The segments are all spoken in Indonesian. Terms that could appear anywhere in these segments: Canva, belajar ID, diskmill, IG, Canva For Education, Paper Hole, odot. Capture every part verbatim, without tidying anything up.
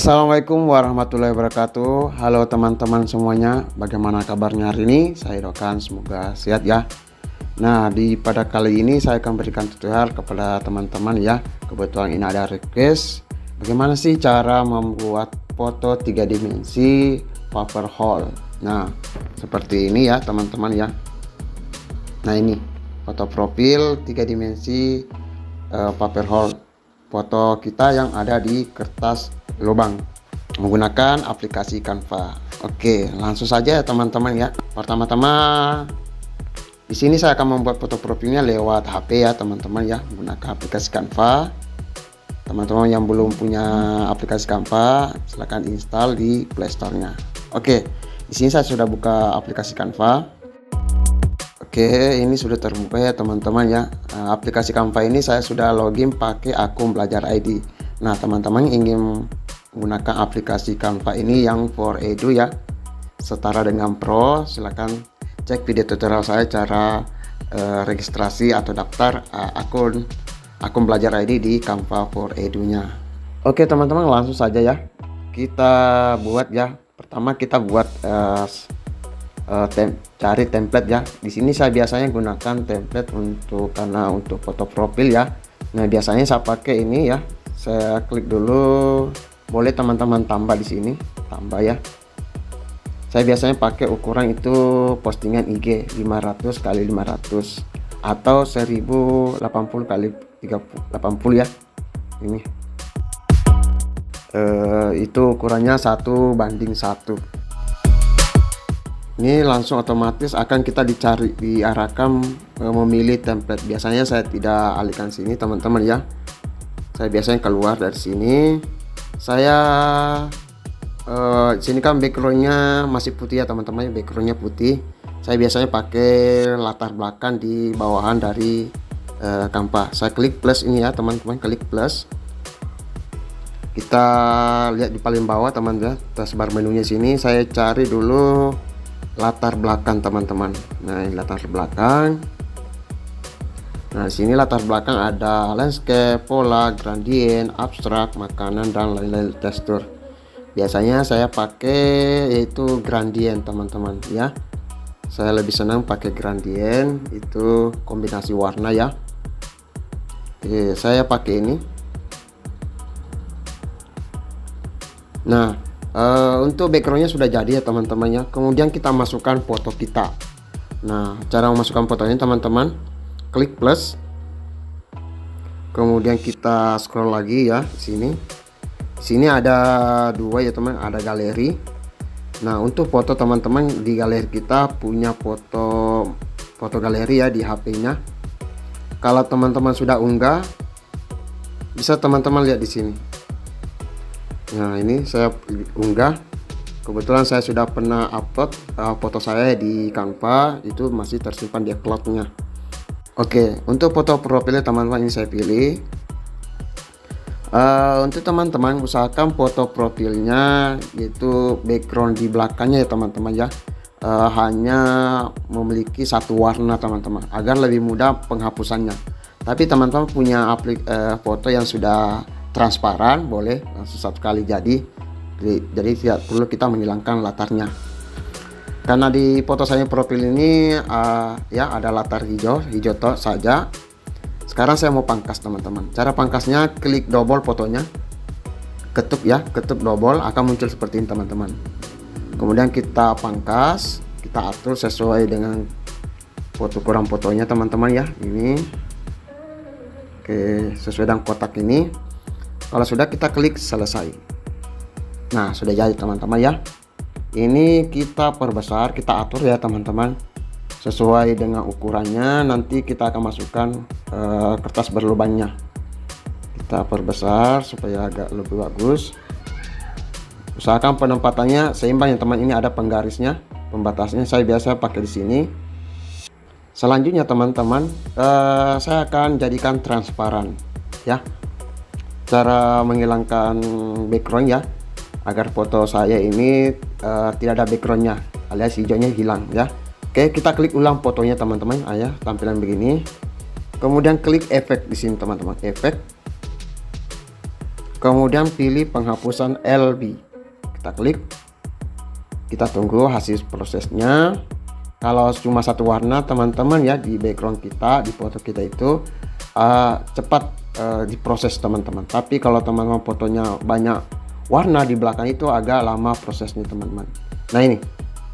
Assalamualaikum warahmatullahi wabarakatuh. Halo teman-teman semuanya, bagaimana kabarnya hari ini? Saya doakan semoga sehat ya. Nah, di pada kali ini saya akan berikan tutorial kepada teman-teman ya. Kebetulan ini ada request, bagaimana sih cara membuat foto tiga dimensi paper haul. Nah, seperti ini ya teman-teman ya. Nah, ini foto profil tiga dimensi uh, paper haul, foto kita yang ada di kertas lubang menggunakan aplikasi Canva. Oke, langsung saja ya teman-teman ya. Pertama-tama di sini saya akan membuat foto profilnya lewat H P ya teman-teman ya, menggunakan aplikasi Canva. Teman-teman yang belum punya aplikasi Canva, silahkan install di Play Store-nya. Oke, di sini saya sudah buka aplikasi Canva. Oke, ini sudah terbuka ya teman-teman ya. Nah, aplikasi Canva ini saya sudah login pakai akun Belajar I D. Nah, teman-teman ingin menggunakan aplikasi Canva ini yang for edu ya, setara dengan pro, silahkan cek video tutorial saya cara eh, registrasi atau daftar eh, akun akun Belajar I D di Canva for edunya. Oke teman-teman, langsung saja ya kita buat ya. Pertama kita buat eh, Tem, cari template ya. Di sini saya biasanya gunakan template untuk karena untuk foto profil ya. Nah, biasanya saya pakai ini ya. Saya klik dulu, boleh teman-teman tambah di sini, tambah ya. Saya biasanya pakai ukuran itu postingan I G lima ratus kali lima ratus atau seribu delapan puluh kali tiga puluh delapan puluh ya. Ini eh, itu ukurannya satu banding satu. Ini langsung otomatis akan kita dicari diarahkan memilih template. Biasanya saya tidak alihkan sini teman-teman ya, saya biasanya keluar dari sini. Saya eh, sini kan backgroundnya masih putih ya teman-teman, backgroundnya putih. Saya biasanya pakai latar belakang di bawahan dari eh, Canva. Saya klik plus ini ya teman-teman, klik plus, kita lihat di paling bawah teman-teman taskbar menunya. Sini saya cari dulu latar belakang teman-teman. Nah, ini latar belakang. Nah, sini latar belakang ada landscape, pola, gradient, abstrak, makanan, dan lain-lain tekstur. Biasanya saya pakai yaitu gradient teman-teman ya. Saya lebih senang pakai gradient, itu kombinasi warna ya. Oke, saya pakai ini. Nah, Uh, untuk backgroundnya sudah jadi ya teman-teman ya. Kemudian kita masukkan foto kita. Nah, cara memasukkan fotonya teman-teman, klik plus, kemudian kita scroll lagi ya. Sini sini ada dua ya teman, ada galeri. Nah, untuk foto teman-teman di galeri kita punya foto foto galeri ya di H P-nya. Kalau teman-teman sudah unggah, bisa teman-teman lihat di sini. Nah, ini saya unggah. Kebetulan saya sudah pernah upload uh, foto saya di Canva, itu masih tersimpan di cloud-nya. Oke, untuk foto profilnya teman-teman ini saya pilih. Uh, untuk teman-teman usahakan foto profilnya yaitu background di belakangnya ya teman-teman ya, uh, hanya memiliki satu warna teman-teman agar lebih mudah penghapusannya. Tapi teman-teman punya aplik uh, foto yang sudah transparan, boleh langsung satu kali jadi, jadi tidak perlu kita menghilangkan latarnya. Karena di foto saya profil ini uh, ya ada latar hijau, hijau toh saja. Sekarang saya mau pangkas teman-teman. Cara pangkasnya klik double fotonya, ketuk ya, ketuk double, akan muncul seperti ini teman-teman. Kemudian kita pangkas, kita atur sesuai dengan foto kurang fotonya teman-teman ya. Ini, oke, sesuai dengan kotak ini. Kalau sudah, kita klik selesai. Nah, sudah jadi teman-teman ya. Ini kita perbesar, kita atur ya teman-teman sesuai dengan ukurannya. Nanti kita akan masukkan uh, kertas berlubangnya, kita perbesar supaya agak lebih bagus. Usahakan penempatannya seimbang ya teman. Ini ada penggarisnya, pembatasnya, saya biasa pakai di sini. Selanjutnya teman-teman, uh, saya akan jadikan transparan ya. Cara menghilangkan background ya, agar foto saya ini uh, tidak ada backgroundnya alias hijaunya hilang ya. Oke, kita klik ulang fotonya teman-teman. Ah, ya, tampilan begini. Kemudian klik efek di sini teman-teman, efek. kemudian pilih penghapusan L B. Kita klik, kita tunggu hasil prosesnya. Kalau cuma satu warna teman-teman ya, di background kita, di foto kita itu uh, cepat uh, diproses teman-teman. Tapi kalau teman-teman fotonya banyak warna di belakang itu agak lama prosesnya teman-teman. Nah ini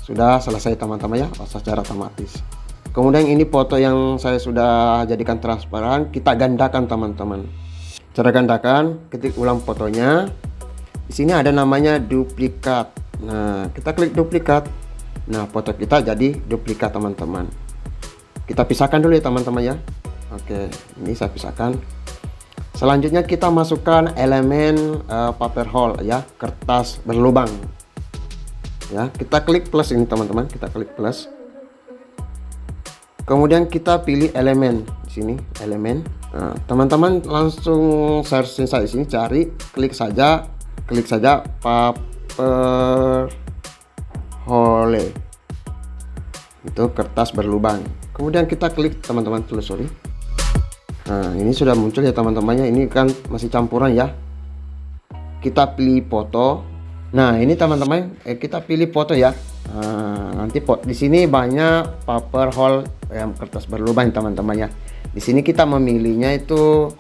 sudah selesai teman-teman ya, secara otomatis. Kemudian ini foto yang saya sudah jadikan transparan, kita gandakan teman-teman. Cara gandakan, ketik ulang fotonya. Di sini ada namanya duplikat. Nah, kita klik duplikat. Nah, foto kita jadi duplikat teman-teman. Kita pisahkan dulu ya teman-teman ya. Oke, ini saya pisahkan. Selanjutnya kita masukkan elemen uh, paper roll ya, kertas berlubang. Ya, kita klik plus ini teman-teman, kita klik plus. Kemudian kita pilih elemen di sini, elemen. Teman-teman nah, langsung searching saya di sini, cari, klik saja, klik saja paper hole. Itu kertas berlubang. Kemudian kita klik teman-teman telusuri. Nah, ini sudah muncul ya teman-temannya. Ini kan masih campuran ya. Kita pilih foto. Nah, ini teman-teman, eh, kita pilih foto ya. Nah, nanti pot di sini banyak paper roll yang kertas berlubang teman-teman ya. Di sini kita memilihnya itu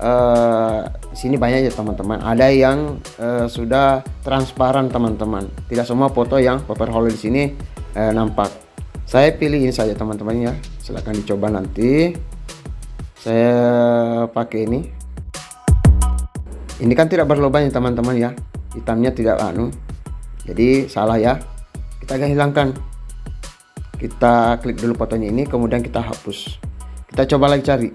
eh, di sini banyak ya teman-teman. Ada yang eh, sudah transparan teman-teman. Tidak semua foto yang paper roll di sini eh, nampak. Saya pilih ini saja teman-teman ya. Silahkan dicoba nanti. Saya pakai ini. Ini kan tidak berlubang ya teman-teman ya. Hitamnya tidak anu. Jadi salah ya. Kita akan hilangkan, kita klik dulu fotonya ini, kemudian kita hapus. Kita coba lagi cari,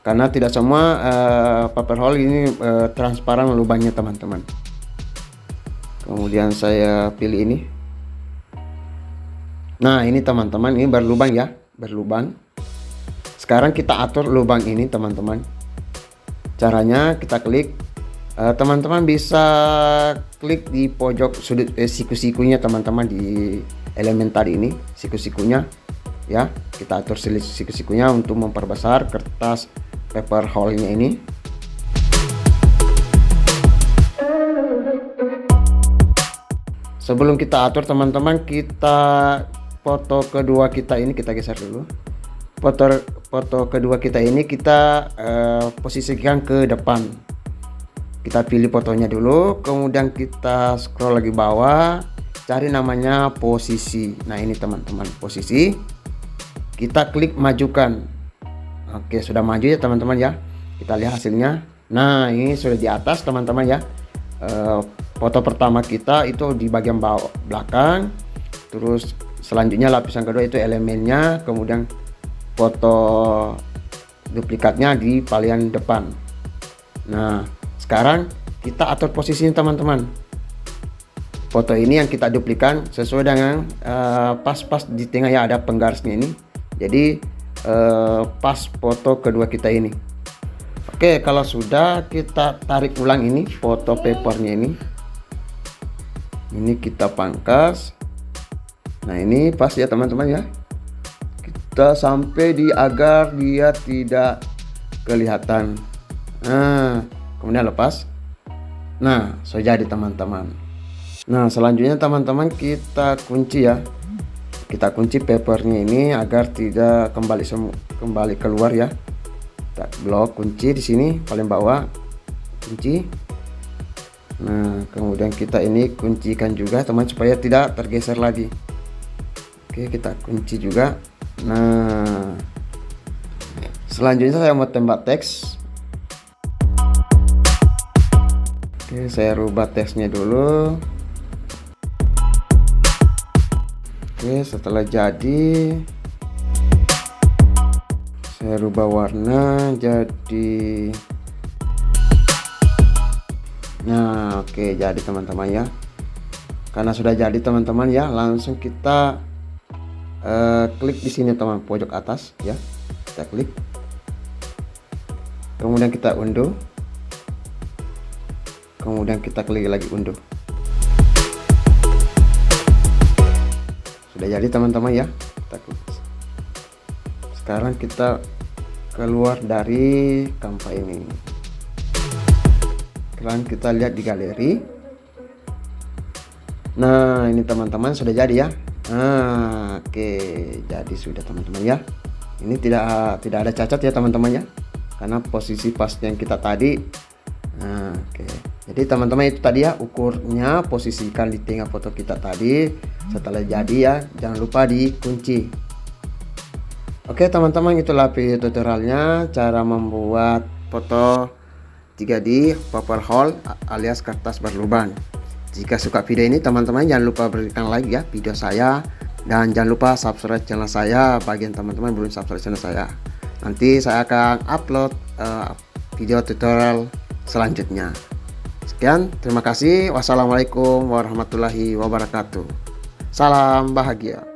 karena tidak semua uh, paper roll ini uh, transparan lubangnya teman-teman. Kemudian saya pilih ini. Nah ini teman-teman, ini berlubang ya, berlubang. Sekarang kita atur lubang ini teman-teman. Caranya kita klik. Teman-teman uh, bisa klik di pojok sudut eh, siku-sikunya teman-teman, di elemen tadi ini siku-sikunya ya. Kita atur siku-sikunya untuk memperbesar kertas paper rollnya ini. Sebelum kita atur teman-teman, kita foto kedua kita ini kita geser dulu. Foto foto kedua kita ini kita uh, posisikan ke depan. Kita pilih fotonya dulu, kemudian kita scroll lagi bawah, cari namanya posisi. Nah ini teman-teman, posisi. Kita klik majukan. Oke, sudah maju ya teman-teman ya. Kita lihat hasilnya. Nah ini sudah di atas teman-teman ya. E, foto pertama kita itu di bagian bawah belakang. Terus selanjutnya lapisan kedua itu elemennya. Kemudian foto duplikatnya di paling depan. Nah sekarang kita atur posisinya teman-teman. Foto ini yang kita duplikan sesuai dengan pas-pas uh, di tengah ya, ada penggarisnya ini. Jadi uh, pas foto kedua kita ini. Oke, kalau sudah kita tarik ulang ini foto papernya ini. Ini kita pangkas. Nah ini pas ya teman-teman ya. Kita sampai di agar dia tidak kelihatan. Nah. Kemudian lepas. Nah, sudah jadi teman-teman. Nah, selanjutnya teman-teman kita kunci ya. Kita kunci papernya ini agar tidak kembali semua kembali keluar ya. Kita blok, kunci di sini paling bawah. Kunci. Nah, kemudian kita ini kuncikan juga teman supaya tidak tergeser lagi. Oke, kita kunci juga. Nah. Selanjutnya saya mau tembak teks. Oke, saya rubah teksnya dulu. Oke, setelah jadi saya rubah warna jadi. Nah oke, jadi teman-teman ya. Karena sudah jadi teman-teman ya, langsung kita uh, klik di sini teman, pojok atas ya. Kita klik, kemudian kita unduh. Kemudian kita klik lagi unduh. Sudah jadi teman-teman ya. Kita klik. Sekarang kita keluar dari Canva ini. Sekarang kita lihat di galeri. Nah, ini teman-teman sudah jadi ya. Nah, oke, jadi sudah teman-teman ya. Ini tidak tidak ada cacat ya teman-teman ya, karena posisi pas yang kita tadi. Nah, oke, jadi teman-teman itu tadi ya ukurnya, posisikan di tengah foto kita tadi. Setelah jadi ya, jangan lupa dikunci. Oke teman-teman, itulah video tutorialnya cara membuat foto tiga D paper haul alias kertas berlubang. Jika suka video ini teman-teman, jangan lupa berikan like ya video saya, dan jangan lupa subscribe channel saya bagian teman-teman belum subscribe channel saya. Nanti saya akan upload uh, video tutorial selanjutnya. Sekian, terima kasih. Wassalamualaikum warahmatullahi wabarakatuh. Salam bahagia.